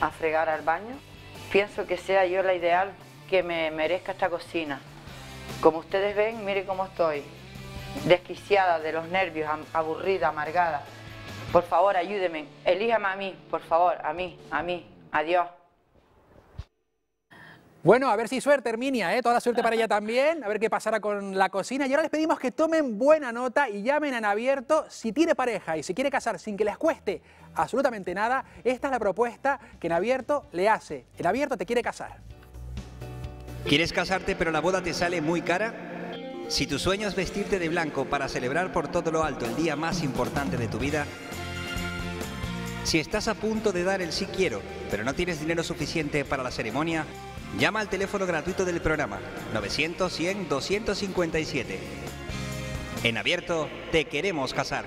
a fregar al baño. Pienso que sea yo la ideal que me merezca esta cocina. Como ustedes ven, miren cómo estoy, desquiciada de los nervios, aburrida, amargada. Por favor, ayúdenme, elíjame a mí, por favor, a mí, a mí, adiós. Bueno, a ver si suerte, Herminia, ¿eh? Toda la suerte para ella también, a ver qué pasará con la cocina. Y ahora les pedimos que tomen buena nota y llamen a En Abierto si tiene pareja y se quiere casar sin que les cueste absolutamente nada. Esta es la propuesta que En Abierto le hace. En Abierto te quiere casar. ¿Quieres casarte pero la boda te sale muy cara? Si tu sueño es vestirte de blanco para celebrar por todo lo alto el día más importante de tu vida... Si estás a punto de dar el sí quiero, pero no tienes dinero suficiente para la ceremonia... Llama al teléfono gratuito del programa, novecientos, cien, doscientos cincuenta y siete. En Abierto, te queremos casar.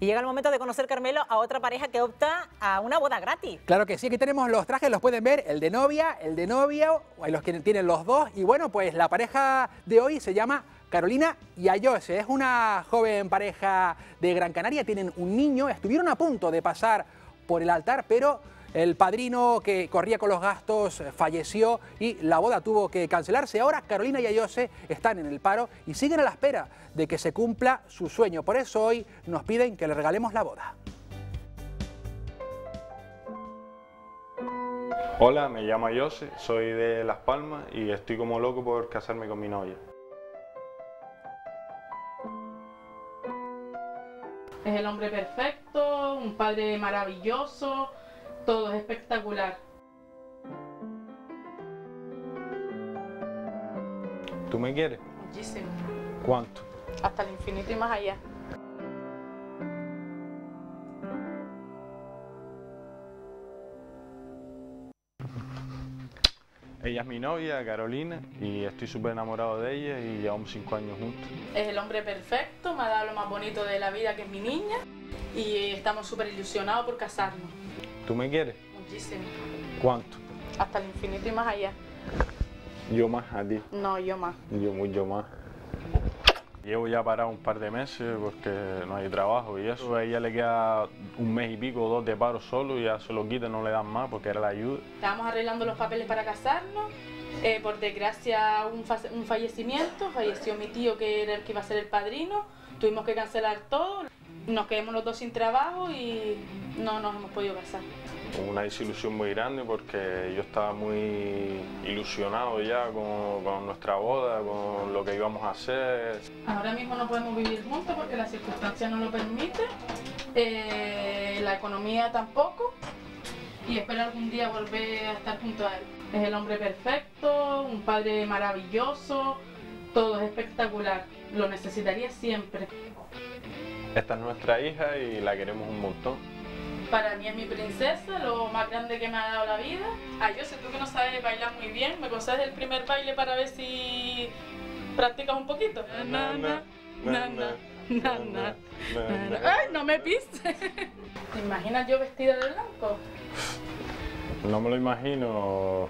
Y llega el momento de conocer, Carmelo, a otra pareja que opta a una boda gratis. Claro que sí, aquí tenemos los trajes, los pueden ver, el de novia, el de novio, hay los que tienen los dos. Y bueno, pues la pareja de hoy se llama Carolina y Ayoze. Es una joven pareja de Gran Canaria, tienen un niño, estuvieron a punto de pasar por el altar, pero... El padrino que corría con los gastos falleció y la boda tuvo que cancelarse. Ahora Carolina y Ayoze están en el paro y siguen a la espera de que se cumpla su sueño. Por eso hoy nos piden que le regalemos la boda. Hola, me llamo Ayoze, soy de Las Palmas y estoy como loco por casarme con mi novia. Es el hombre perfecto, un padre maravilloso... Todo es espectacular. ¿Tú me quieres? Muchísimo. ¿Cuánto? Hasta el infinito y más allá. Ella es mi novia, Carolina, y estoy súper enamorado de ella y llevamos cinco años juntos. Es el hombre perfecto, me ha dado lo más bonito de la vida, que es mi niña, y estamos súper ilusionados por casarnos. ¿Tú me quieres? Muchísimo. ¿Cuánto? Hasta el infinito y más allá. ¿Yo más a ti? No, yo más. Yo mucho más. Llevo ya parado un par de meses porque no hay trabajo y eso. A ella le queda un mes y pico, dos de paro solo y ya se lo quitan, no le dan más porque era la ayuda. Estábamos arreglando los papeles para casarnos. Eh, por desgracia, un, fa un fallecimiento. Falleció mi tío que era el que iba a ser el padrino. Tuvimos que cancelar todo. Nos quedamos los dos sin trabajo y no nos hemos podido casar. Una desilusión muy grande porque yo estaba muy ilusionado ya con, con nuestra boda, con lo que íbamos a hacer. Ahora mismo no podemos vivir juntos porque las circunstancias no lo permiten, eh, la economía tampoco, y espero algún día volver a estar junto a él. Es el hombre perfecto, un padre maravilloso, todo es espectacular, lo necesitaría siempre. Esta es nuestra hija y la queremos un montón. Para mí es mi princesa, lo más grande que me ha dado la vida. Ayoze, tú que no sabes bailar muy bien, ¿me consejas el primer baile para ver si practicas un poquito? Na, na, na, na, na, na, na. ¡Ay, no me pises! ¿Te imaginas yo vestida de blanco? No me lo imagino.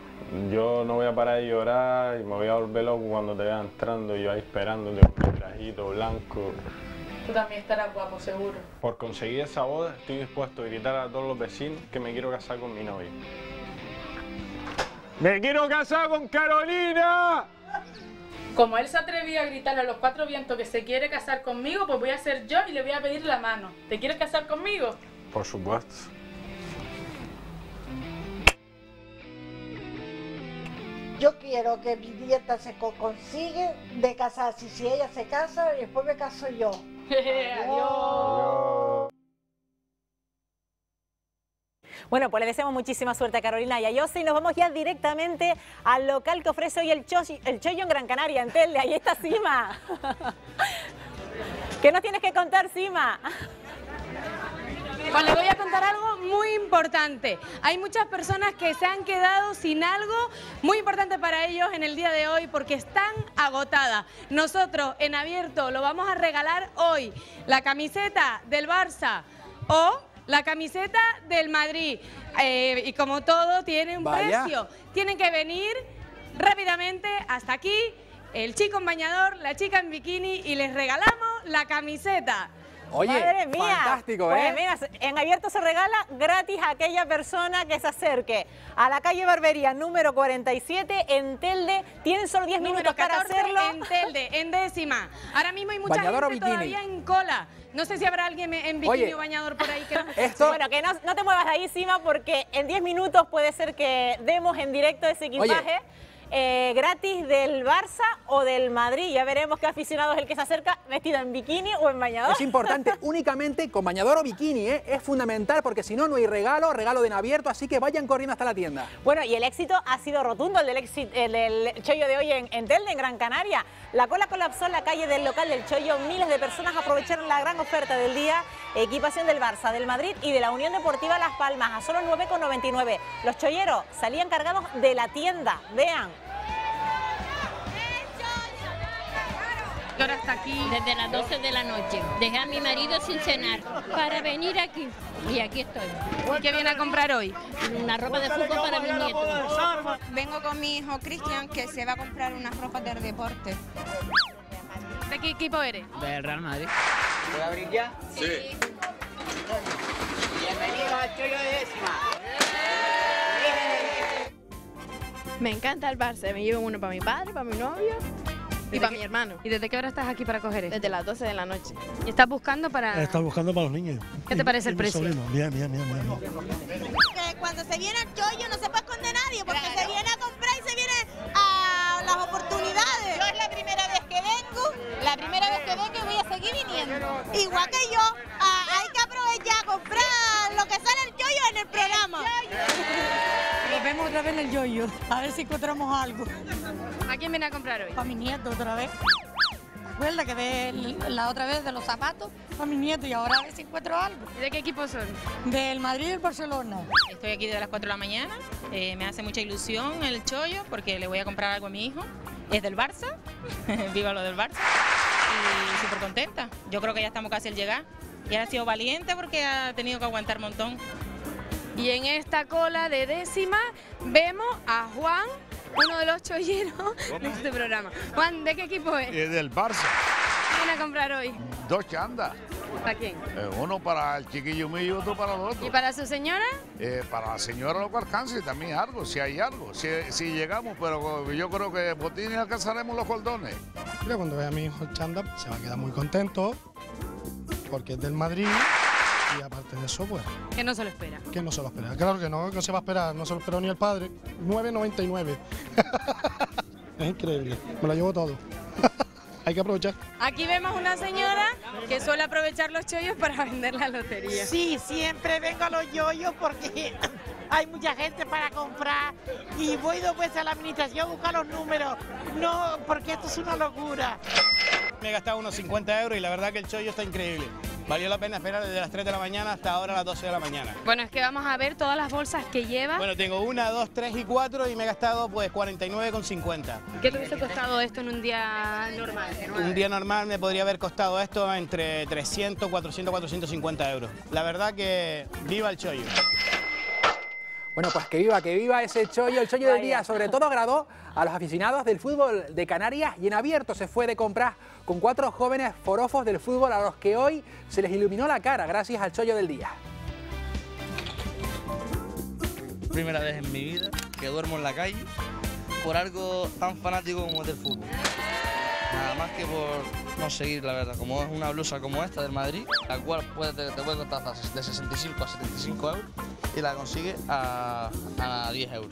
Yo no voy a parar de llorar y me voy a volver loco cuando te vea entrando y yo ahí esperándote con mi trajito blanco. Tú también estarás guapo, seguro. Por conseguir esa boda estoy dispuesto a gritar a todos los vecinos que me quiero casar con mi novia. ¡Me quiero casar con Carolina! Como él se atrevía a gritar a los cuatro vientos que se quiere casar conmigo, pues voy a ser yo y le voy a pedir la mano. ¿Te quieres casar conmigo? Por supuesto. Yo quiero que mi nieta se consiga de casarse. Si ella se casa, y después me caso yo. Adiós. Bueno, pues le deseamos muchísima suerte a Carolina y a Ayoze y nos vamos ya directamente al local que ofrece hoy el Chollo el en Gran Canaria, en Telde. Ahí está Sima. ¿Qué nos tienes que contar, Sima? Bueno, les voy a contar algo muy importante. Hay muchas personas que se han quedado sin algo muy importante para ellos en el día de hoy porque están agotadas. Nosotros en Abierto lo vamos a regalar hoy, la camiseta del Barça o la camiseta del Madrid. Eh, y como todo tiene un Vaya. precio, tienen que venir rápidamente hasta aquí, el chico en bañador, la chica en bikini y les regalamos la camiseta. Oye, ¡madre mía! Fantástico, ¿eh? Pues mira, en Abierto se regala gratis a aquella persona que se acerque a la calle Barbería número cuarenta y siete en Telde. Tienen solo diez número minutos para hacerlo. En Telde, en décima. Ahora mismo hay mucha bañador gente todavía en cola. No sé si habrá alguien en bikini Oye, o bañador por ahí que no... esto... Bueno, que no, no te muevas de ahí, Sima, porque en diez minutos puede ser que demos en directo ese equipaje. Oye. Eh, gratis del Barça o del Madrid. Ya veremos qué aficionado es el que se acerca vestido en bikini o en bañador. Es importante, únicamente con bañador o bikini, ¿eh? Es fundamental porque si no, no hay regalo, regalo de En Abierto, así que vayan corriendo hasta la tienda. Bueno, y el éxito ha sido rotundo, el del, éxito, el del Chollo de hoy en, en Telde, en Gran Canaria. La cola colapsó en la calle del local del Chollo, miles de personas aprovecharon la gran oferta del día, equipación del Barça, del Madrid y de la Unión Deportiva Las Palmas, a solo nueve con noventa y nueve. Los cholleros salían cargados de la tienda, vean. Hasta aquí desde las doce de la noche, dejé a mi marido sin cenar para venir aquí y aquí estoy. ¿Y qué viene a comprar hoy? Una ropa de fútbol para mi nieto. Vengo con mi hijo Cristian que se va a comprar unas ropas del deporte. ¿De qué equipo eres? Del Real Madrid. ¿Puedo abrir ya? Sí. Sí. Bienvenidos al Chollo de décima. Me encanta el Barça, me llevo uno para mi padre, para mi novio. Y para que, mi hermano. ¿Y desde qué hora estás aquí para coger esto? Desde las doce de la noche. ¿Y estás buscando para...? Estás buscando para los niños. ¿Qué te parece y, el y precio? Bien, bien, bien, bien. Que cuando se viene el Chollo no se puede esconder nadie, porque claro, se viene a comprar y se viene a las oportunidades. Yo es la primera vez que vengo, la primera vez que vengo y voy a seguir viniendo. Igual que yo, a, hay que aprovechar, comprar lo que sale el Chollo en el programa. Nos vemos otra vez en el Chollo, a ver si encontramos algo. ¿A quién viene a comprar hoy? Para mi nieto otra vez. Recuerda que ve la otra vez de los zapatos para mi nieto y ahora a ver si encuentro algo. ¿Y de qué equipo son? Del Madrid y del Barcelona. Estoy aquí desde las cuatro de la mañana. Eh, me hace mucha ilusión el Chollo porque le voy a comprar algo a mi hijo. Es del Barça. Viva lo del Barça. Y súper contenta. Yo creo que ya estamos casi al llegar. Y ha sido valiente porque ha tenido que aguantar un montón. Y en esta cola de décima vemos a Juan, uno de los cholleros de este programa. Juan, ¿de qué equipo es? Es del Barça. ¿Qué viene a comprar hoy? Dos chandas. ¿Para quién? Eh, uno para el chiquillo mío y otro para el otro. ¿Y para su señora? Eh, para la señora lo que alcance también algo, si hay algo, si, si llegamos, pero yo creo que botines alcanzaremos los cordones. Mira, cuando vea a mi hijo el chanda, se va a quedar muy contento. porque es del Madrid y aparte de eso, pues... Que no se lo espera. Que no se lo espera, claro que no, que se va a esperar, no se lo esperó ni el padre. nueve noventa y nueve. Es increíble, me lo llevo todo. Hay que aprovechar. Aquí vemos una señora que suele aprovechar los chollos para vender la lotería. Sí, siempre vengo a los chollos porque hay mucha gente para comprar y voy dos veces a la administración a buscar los números. No, porque esto es una locura. Me he gastado unos cincuenta euros y la verdad que el chollo está increíble. Valió la pena esperar desde las tres de la mañana hasta ahora las doce de la mañana. Bueno, es que vamos a ver todas las bolsas que lleva. Bueno, tengo una, dos, tres y cuatro y me he gastado pues cuarenta y nueve con cincuenta. ¿Qué te hubiese costado esto en un día normal? Un día normal me podría haber costado esto entre trescientos, cuatrocientos, cuatrocientos cincuenta euros. La verdad que viva el chollo. Bueno, pues que viva, que viva ese chollo. El chollo del día sobre todo agradó a los aficionados del fútbol de Canarias y En Abierto se fue de compras con cuatro jóvenes forofos del fútbol a los que hoy se les iluminó la cara gracias al chollo del día. Primera vez en mi vida que duermo en la calle por algo tan fanático como es del fútbol. Nada más que por no seguir, la verdad, como es una blusa como esta del Madrid, la cual puede, te, te puede costar de sesenta y cinco a setenta y cinco euros y la consigue a, a diez euros.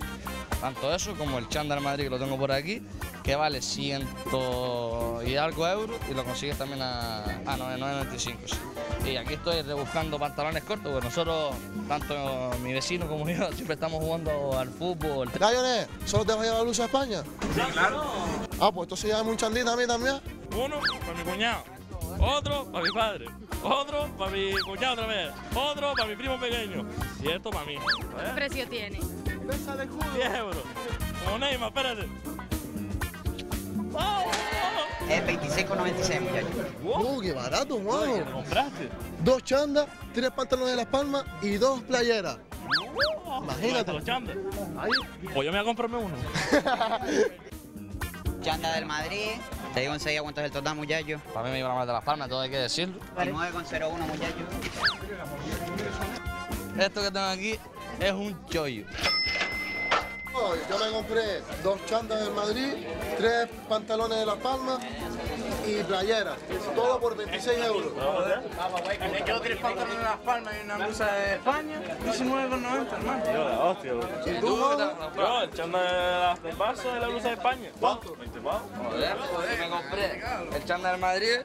Tanto eso como el chándal Madrid, que lo tengo por aquí, que vale ciento y algo euros y lo consigues también a, a novecientos noventa y cinco. Sí. Y aquí estoy rebuscando pantalones cortos, porque nosotros, tanto mi vecino como yo, siempre estamos jugando al fútbol. Gallones, ¿solo te vas a llevar la luz a España? Sí, claro. Ah, pues entonces llévame un chandín a mí también. Uno para mi cuñado, otro para mi padre, otro para mi cuñado otra vez, otro para mi primo pequeño y esto para mí. ¿Vale? ¿Qué precio tiene? Pesa de culo. diez euros. Como Neymar, espérate. ¡Oh! Es veintiséis con noventa y seis, muchachos. ¡Oh, qué barato, mano! ¿Qué compraste? Dos chandas, tres pantalones de Las Palmas y dos playeras. Oh, imagínate. Los chandas. Pues yo me voy a comprarme uno. Chanda del Madrid. Te digo en seis aguantas el total, muchachos. Para mí me iba a matar Las Palmas, todo hay que decirlo. nueve con cero uno, muchachos. Esto que tengo aquí es un chollo. Yo me compré dos chandas del Madrid, tres pantalones de Las Palmas y playeras. Todo por veintiséis euros. Me quedo tres pantalones de Las Palmas y una blusa de España. diecinueve con noventa, hermano. Yo la hostia, bro. ¿Y tú? Yo, el chanda del Barça y la blusa de España. ¿Cuánto? veinte pavos. Joder, me compré el chanda del Madrid,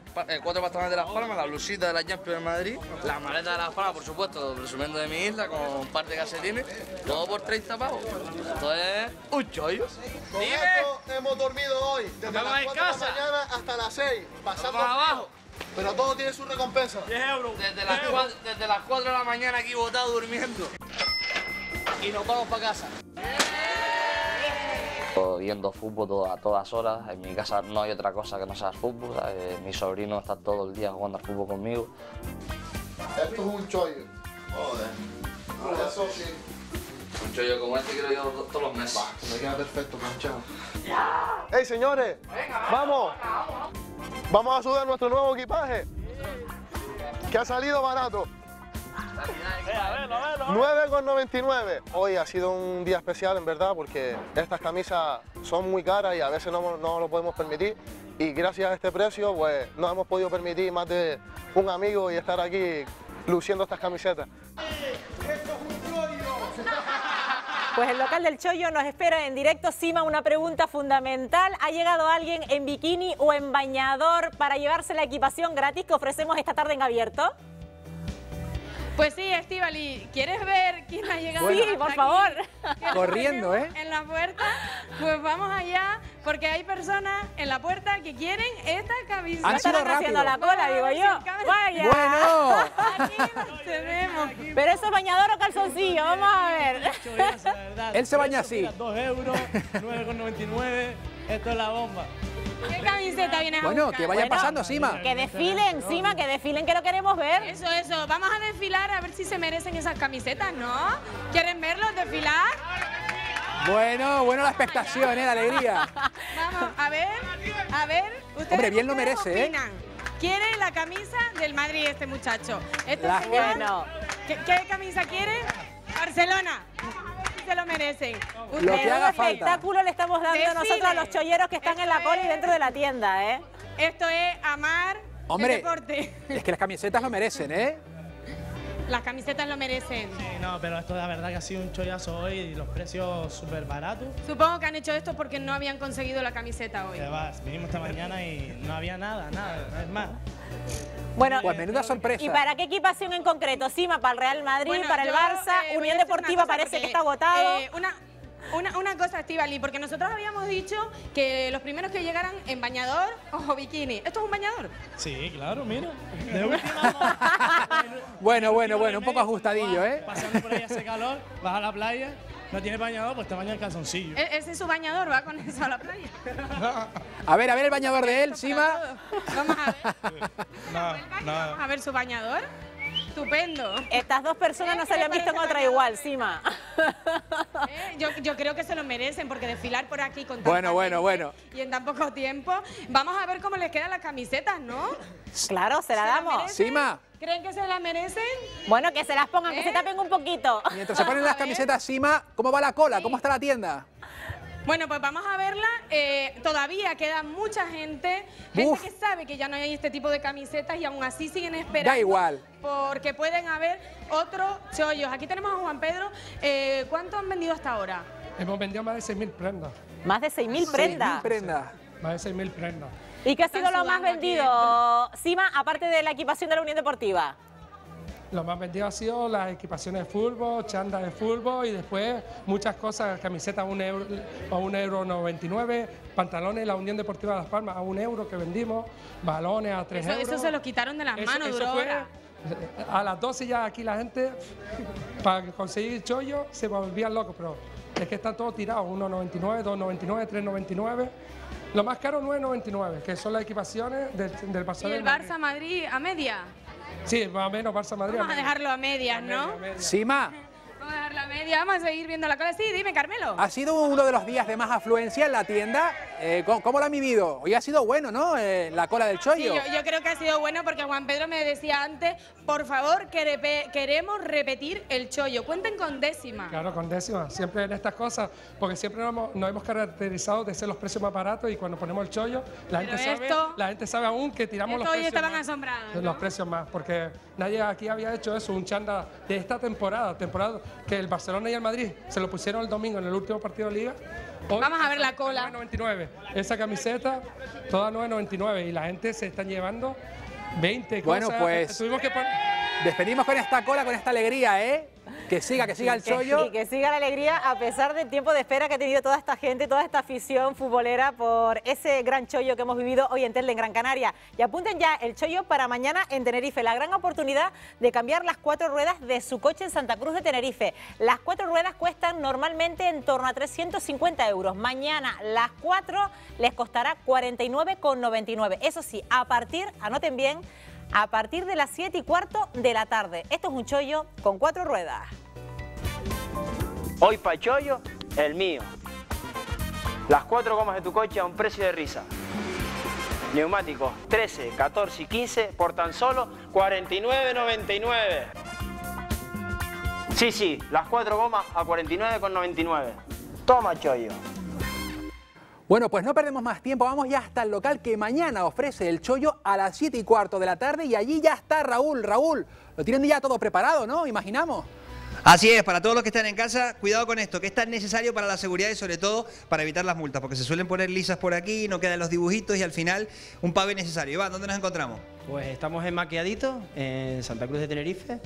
cuatro pantalones de Las Palmas, la blusita de la Champions del Madrid, la maleta de Las Palmas, por supuesto, presumiendo de mi isla, con un par de calcetines. Todo por treinta pavos. Un chollo. Con esto hemos dormido hoy, desde las cuatro de la mañana hasta las seis, pasando abajo. Pero todo tiene su recompensa. diez euros. Desde las, cuatro, desde las cuatro de la mañana aquí botado durmiendo. Y nos vamos para casa. Viendo fútbol todo, a todas horas, en mi casa no hay otra cosa que no sea fútbol. ¿Sabes? Mi sobrino está todo el día jugando al fútbol conmigo. Esto es un chollo. Joder. Eso sí. Un chollo como este quiero yo todos los meses. Me queda perfecto, manchado. ¡Ey, señores! Venga, ¡vamos! Venga, vamos, vamos a sudar nuestro nuevo equipaje. Que ha salido barato. nueve con noventa y nueve. Hoy ha sido un día especial, en verdad, porque estas camisas son muy caras y a veces no, no lo podemos permitir. Y gracias a este precio, pues, nos hemos podido permitir más de un amigo y estar aquí luciendo estas camisetas. Pues el local del chollo nos espera en directo. Sima, una pregunta fundamental. ¿Ha llegado alguien en bikini o en bañador para llevarse la equipación gratis que ofrecemos esta tarde en Abierto? Pues sí, Estíbaliz, ¿quieres ver quién ha llegado? Bueno, sí, por aquí, favor. Corriendo, ¿eh? En la puerta, pues vamos allá, porque hay personas en la puerta que quieren esta camiseta. Han sido rápido. Haciendo la cola, digo yo. ¡Vaya! ¡Bueno! Aquí nos tenemos. Pero eso es bañador o calzoncillo, vamos a ver. Él se baña así. dos euros, nueve con noventa y nueve, esto es la bomba. ¿Qué camiseta vienes a buscar? Bueno, que vayan pasando, Sima. Que desfilen, Sima, que desfilen, que lo queremos ver. Eso, eso. Vamos a desfilar a ver si se merecen esas camisetas, ¿no? ¿Quieren verlos desfilar? Bueno, bueno la expectación, ¿eh? La alegría. Vamos, a ver, a ver. Ustedes, hombre, bien lo merece, ¿eh? ¿Quiere la camisa del Madrid este muchacho? Este la señor, bueno. ¿qué, ¿Qué camisa quiere? Barcelona. Se lo merecen. Un espectáculo le estamos dando nosotros a los cholleros que están en la cola y dentro de la tienda, ¿eh? Esto es amar, Hombre, es que las camisetas lo merecen, ¿eh? Las camisetas lo merecen. Sí, no, pero esto la verdad que ha sido un chollazo hoy y los precios súper baratos. Supongo que han hecho esto porque no habían conseguido la camiseta hoy. Vas, vinimos esta mañana y no había nada, nada, es más. Bueno, pues menuda sorpresa. ¿Y para qué equipación en concreto? Sima, para el Real Madrid, bueno, para el yo, Barça, eh, Unión Deportiva parece porque, que está agotado. Eh, una... Una, una cosa, Estíbaliz, porque nosotros habíamos dicho que los primeros que llegaran en bañador o bikini. ¿Esto es un bañador? Sí, claro, mira. De última, bueno, bueno, bueno, un poco ajustadillo, ¿eh? Pasando por ahí hace calor, vas a la playa, no tienes bañador, pues te bañas en calzoncillo. ¿E ese es su bañador, va con eso a la playa. A ver, a ver el bañador de él, Sima. Vamos a ver. No, no. Vamos a ver su bañador. Estupendo. Estas dos personas no se habían visto en otra igual, Sima. Eh, yo, yo creo que se lo merecen, porque desfilar por aquí con tanta bueno, bueno, bueno. y en tan poco tiempo. Vamos a ver cómo les quedan las camisetas, ¿no? Claro, se las damos. Sima. ¿Creen que se las merecen? Bueno, que se las pongan, ¿Eh? que se tapen un poquito. Mientras se ponen las camisetas, Sima, ¿cómo va la cola? Sí. ¿Cómo está la tienda? Bueno, pues vamos a verla. Eh, todavía queda mucha gente, gente Uf. que sabe que ya no hay este tipo de camisetas y aún así siguen esperando. Da igual. Porque pueden haber otros chollos. Aquí tenemos a Juan Pedro. Eh, ¿Cuánto han vendido hasta ahora? Hemos vendido más de seis mil prendas. ¿Más de seis mil prendas? prendas. Más de seis mil prendas. ¿Y qué ha sido lo más vendido, Sima, aparte de la equipación de la Unión Deportiva? Lo más vendido ha sido las equipaciones de fútbol, chandas de fútbol y después muchas cosas, camisetas a un euro, a un euro noventa y nueve, pantalones, la Unión Deportiva Las Palmas a un euro que vendimos, balones a tres euros. Eso se los quitaron de las eso, manos, eso duró fue, A las doce ya aquí la gente, para conseguir chollo, se volvían locos, pero es que están todos tirados, uno noventa y nueve, dos noventa y nueve, tres noventa y nueve. Lo más caro nueve noventa y nueve, que son las equipaciones del, del Barça. ¿Y el Barça Madrid a media? Sí, más o menos Barça Madrid. Vamos a dejarlo a medias, ¿no? Sima. Vamos a dejarlo a medias, vamos a seguir viendo la cola. Sí, dime, Carmelo. Ha sido uno de los días de más afluencia en la tienda. Eh, ¿cómo, ¿Cómo lo han vivido? Hoy ha sido bueno, ¿no? Eh, la cola del chollo. Sí, yo, yo creo que ha sido bueno porque Juan Pedro me decía antes, por favor, que repe, queremos repetir el chollo. Cuenten con décima. Claro, con décima. Siempre en estas cosas, porque siempre nos hemos, nos hemos caracterizado de ser los precios más baratos y cuando ponemos el chollo, la, gente, esto, sabe, la gente sabe aún que tiramos los precios estaban más, asombrados, ¿no? Los precios más, porque nadie aquí había hecho eso, un chanda de esta temporada, temporada que el Barcelona y el Madrid se lo pusieron el domingo en el último partido de Liga. Hoy, vamos a ver la cola. nueve noventa y nueve. Esa camiseta, toda nueve noventa y nueve. Y la gente se está llevando veinte cosas. Bueno, pues tuvimos que despedimos con esta cola, con esta alegría, ¿eh? Que siga, que siga el chollo. Y que siga la alegría a pesar del tiempo de espera que ha tenido toda esta gente, toda esta afición futbolera por ese gran chollo que hemos vivido hoy en Telde, en Gran Canaria. Y apunten ya el chollo para mañana en Tenerife. La gran oportunidad de cambiar las cuatro ruedas de su coche en Santa Cruz de Tenerife. Las cuatro ruedas cuestan normalmente en torno a trescientos cincuenta euros. Mañana las cuatro les costará cuarenta y nueve con noventa y nueve. Eso sí, a partir, anoten bien, a partir de las siete y cuarto de la tarde. Esto es un chollo con cuatro ruedas. Hoy pa' chollo, el mío. Las cuatro gomas de tu coche a un precio de risa. Neumáticos trece, catorce y quince por tan solo cuarenta y nueve con noventa y nueve. Sí, sí, las cuatro gomas a cuarenta y nueve con noventa y nueve. Toma chollo. Bueno, pues no perdemos más tiempo, vamos ya hasta el local que mañana ofrece el chollo a las siete y cuarto de la tarde y allí ya está Raúl. Raúl, lo tienen ya todo preparado, ¿no? Imaginamos. Así es, para todos los que están en casa, cuidado con esto, que es tan necesario para la seguridad y sobre todo para evitar las multas, porque se suelen poner lisas por aquí, no quedan los dibujitos y al final un pavé necesario. Iván, ¿dónde nos encontramos? Pues estamos en Maquiadito, en Santa Cruz de Tenerife,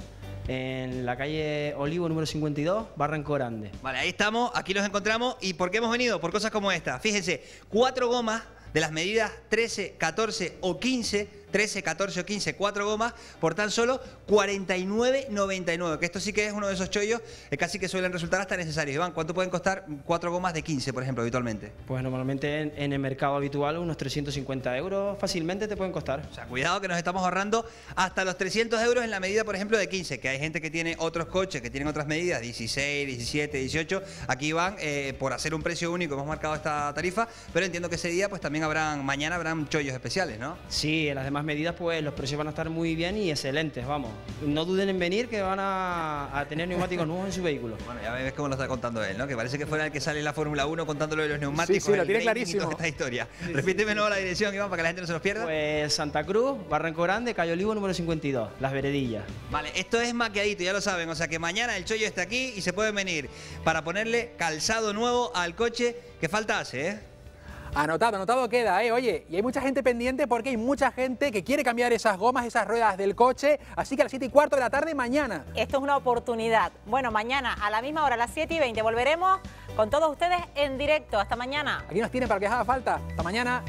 en la calle Olivo número cincuenta y dos, Barranco Grande. Vale, ahí estamos, aquí los encontramos. ¿Y por qué hemos venido? Por cosas como esta. Fíjense, cuatro gomas de las medidas trece, catorce o quince... trece, catorce o quince, cuatro gomas, por tan solo cuarenta y nueve con noventa y nueve, que esto sí que es uno de esos chollos que casi que suelen resultar hasta necesarios. Iván, ¿cuánto pueden costar cuatro gomas de quince, por ejemplo, habitualmente? Pues normalmente en, en el mercado habitual unos trescientos cincuenta euros fácilmente te pueden costar. O sea, cuidado que nos estamos ahorrando hasta los trescientos euros en la medida, por ejemplo, de quince, que hay gente que tiene otros coches, que tienen otras medidas, dieciséis, diecisiete, dieciocho, aquí van eh, por hacer un precio único, hemos marcado esta tarifa, pero entiendo que ese día pues también habrán, mañana habrán chollos especiales, ¿no? Sí, las demás demás medidas, pues los precios van a estar muy bien y excelentes, vamos. No duden en venir, que van a, a tener neumáticos nuevos en su vehículo. Bueno, ya ves cómo lo está contando él, ¿no? Que parece que fuera el que sale en la Fórmula uno contándolo de los neumáticos. Sí, sí, lo tiene clarísimo. Esta historia. Sí, sí. Repítemelo la dirección, Iván, para que la gente no se los pierda. Pues Santa Cruz, Barranco Grande, Calle Olivo, número cincuenta y dos, Las Veredillas. Vale, esto es maquiadito, ya lo saben. O sea que mañana el chollo está aquí y se pueden venir para ponerle calzado nuevo al coche, que falta hace, ¿eh? Anotado, anotado queda, ¿eh? Oye, y hay mucha gente pendiente porque hay mucha gente que quiere cambiar esas gomas, esas ruedas del coche, así que a las siete y cuarto de la tarde mañana. Esto es una oportunidad. Bueno, mañana a la misma hora, a las siete y veinte, volveremos con todos ustedes en directo. Hasta mañana. Aquí nos tienen para que haga falta. Hasta mañana.